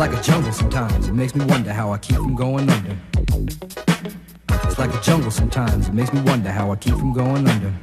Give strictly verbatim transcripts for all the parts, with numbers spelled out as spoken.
like a jungle sometimes, it makes me wonder how I keep from going under. It's like a jungle sometimes, it makes me wonder how I keep from going under.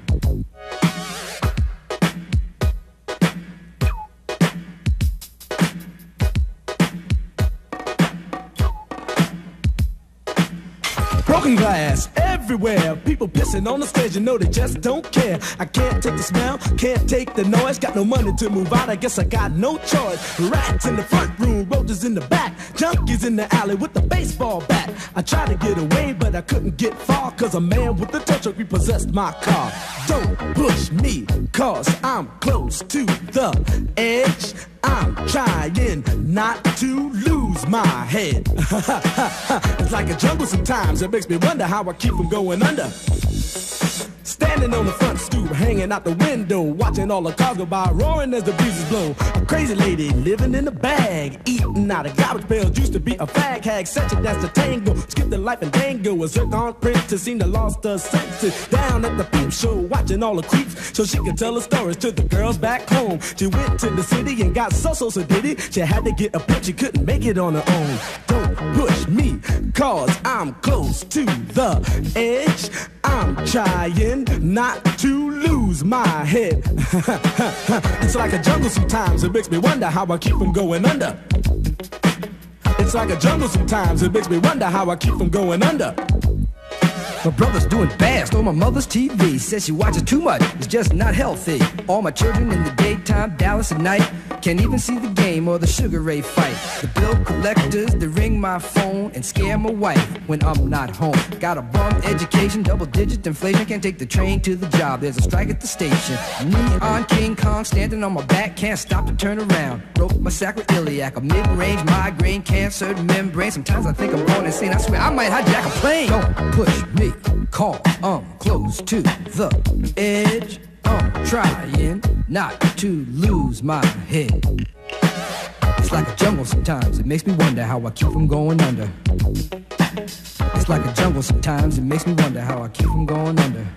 Broken glass everywhere, people pissing on the stage, you know they just don't care. I can't take the smell, can't take the noise, got no money to move out, I guess I got no choice. Rats in the front room, roaches in the back, junkies in the alley with the baseball bat. I tried to get away, but I couldn't get far, cause a man with a tow truck repossessed my car. Don't push me, cause I'm close to the edge. I'm trying not to lose my head. It's like a jungle sometimes, it makes me wonder how I keep from going under. Standing on the front stoop, hanging out the window, watching all the cars go by, roaring as the breezes blow. A crazy lady living in a bag, eating out of garbage pails, used to be a fag hag, such a dance to tango, skipped the life and dango, a zircon princess seemed to lost her senses. Down at the peep show, watching all the creeps, so she could tell her stories to the girls back home. She went to the city and got so so so diddy, she had to get a pimp, she couldn't make it on her own. Don't push me, cause I'm close to the edge. I'm trying not to lose my head. It's like a jungle sometimes, it makes me wonder how I keep from going under. It's like a jungle sometimes, it makes me wonder how I keep from going under. My brother's doing fast on my mother's T V, says she watches too much, it's just not healthy. All my children in the daytime, Dallas at night, can't even see the game or the Sugar Ray fight. The bill collectors, they ring my phone and scare my wife when I'm not home. Got a bum education, double digit inflation, can't take the train to the job, there's a strike at the station. Neon King Kong standing on my back, can't stop to turn around. Broke my sacroiliac, a mid-range migraine, cancered membrane. Sometimes I think I'm going insane, I swear I might hijack a plane. Don't push me, call, I'm close to the edge. I'm trying not to lose my head. It's like a jungle sometimes, it makes me wonder how I keep from going under. It's like a jungle sometimes, it makes me wonder how I keep from going under.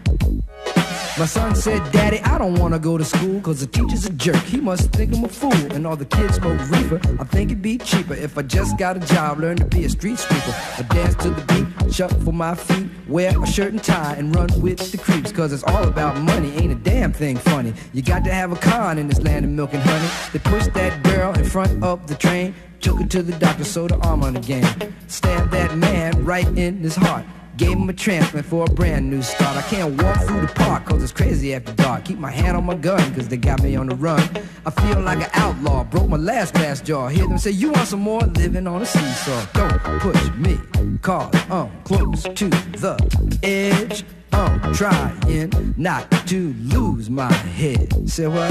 My son said, Daddy, I don't want to go to school, cause the teacher's a jerk, he must think I'm a fool. And all the kids smoke reefer, I think it'd be cheaper if I just got a job, learn to be a street sweeper. I dance to the beat, shuffle my feet, wear a shirt and tie and run with the creeps, cause it's all about money, ain't a damn thing funny. You got to have a con in this land of milk and honey. They pushed that girl in front of the train, took her to the doctor, sewed her arm on again. Stabbed that man right in his heart, gave him a transplant for a brand new start. I can't walk through the park cause it's crazy after dark. Keep my hand on my gun cause they got me on the run. I feel like an outlaw, broke my last glass jaw. Hear them say, you want some more? Living on a seesaw. Don't push me, cause I'm close to the edge. I'm trying not to lose my head. Say what?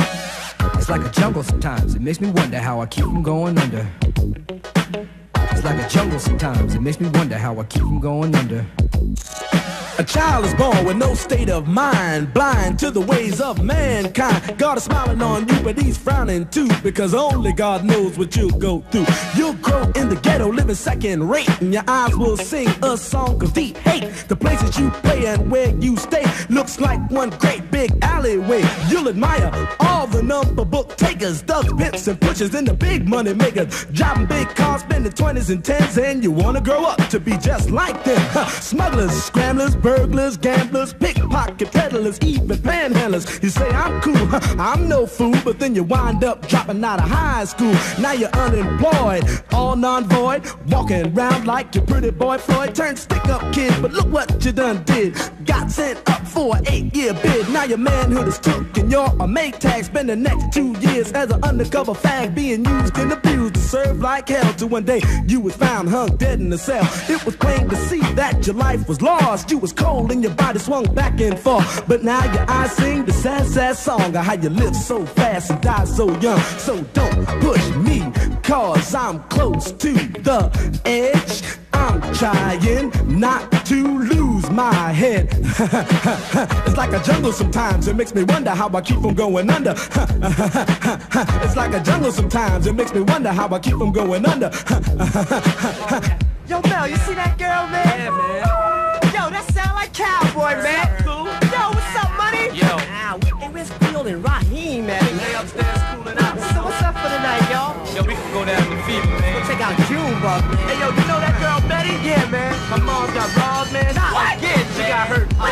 It's like a jungle sometimes, it makes me wonder how I keep from going under. It's like a jungle sometimes, it makes me wonder how I keep from going under. A child is born with no state of mind, blind to the ways of mankind. God is smiling on you, but he's frowning too, because only God knows what you'll go through. You'll grow in the ghetto, living second rate, and your eyes will sing a song of deep hate. The places you play and where you stay looks like one great big alleyway. You'll admire all the number book takers, thugs, pimps, and pushers, and the big money makers, driving big cars, spending twenties and tens, and you want to grow up to be just like them. Huh. Smugglers, scramblers, burglars, gamblers, pickpocket peddlers, even panhandlers. You say I'm cool, huh, I'm no fool, but then you wind up dropping out of high school. Now you're unemployed, all non-void, walking around like your pretty boy Floyd. Turned stick-up kid, but look what you done did. Got sent up for an eight-year bid. Now your manhood is took and you're a make tag. Spend the next two years as an undercover fag, being used and abused to serve like hell. Till one day you was found hung dead in a cell. It was plain to see that your life was lost. You was cold and your body swung back and forth, but now your eyes sing the sad, sad song of how you lived so fast and died so young. So don't push me, cause I'm close to the edge. I'm trying not to lose my head. It's like a jungle sometimes, it makes me wonder how I keep from going under. It's like a jungle sometimes, it makes me wonder how I keep from going under. Yo, Mel, you see that girl, man? Yeah, man. Yo, that sound like Cowboy, man. Cool. Yo, what's up, money? Yo. Wow, we in Westfield and Rahiem, man. Lay upstairs, cooling out. So what's up for the night, y'all? Yo, we can go down to fever, man. Go check out Cuba, man. Hey, yo, you know that girl Betty? Yeah, man. My mom got robbed, man. What? Yeah, she got hurt.